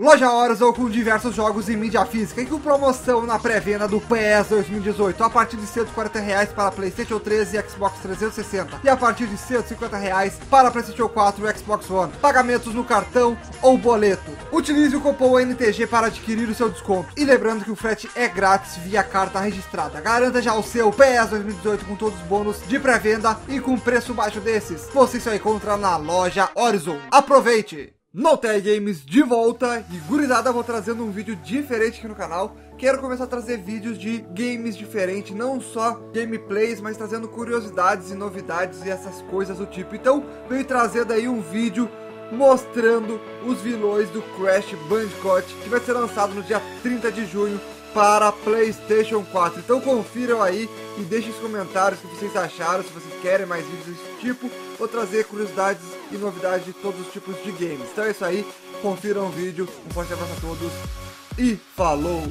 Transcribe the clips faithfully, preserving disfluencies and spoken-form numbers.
Loja Horizon com diversos jogos em mídia física e com promoção na pré-venda do P S dois mil e dezoito a partir de cento e quarenta reais para Playstation três e Xbox trezentos e sessenta e a partir de cento e cinquenta reais para Playstation quatro e Xbox One. Pagamentos no cartão ou boleto. Utilize o cupom N T G para adquirir o seu desconto. E lembrando que o frete é grátis via carta registrada. Garanta já o seu P S dois mil e dezoito com todos os bônus de pré-venda e com preço baixo desses. Você só encontra na Loja Horizon. Aproveite! NoTag Games de volta, e gurizada, vou trazendo um vídeo diferente aqui no canal. Quero começar a trazer vídeos de games diferentes, não só gameplays, mas trazendo curiosidades e novidades e essas coisas do tipo. Então, venho trazendo aí um vídeo mostrando os vilões do Crash Bandicoot, que vai ser lançado no dia trinta de junho para Playstation quatro. Então confiram aí e deixem os comentários o que vocês acharam, se vocês querem mais vídeos desse tipo. Vou trazer curiosidades e novidades de todos os tipos de games. Então é isso aí, confiram o vídeo, um forte abraço a todos e falou!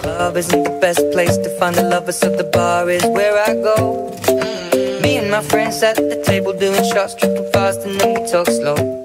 Club isn't the best place to find the lovers, so the bar is where I go. Mm-hmm. Me and my friends at the table doing shots, tripping fast, and then we talk slow.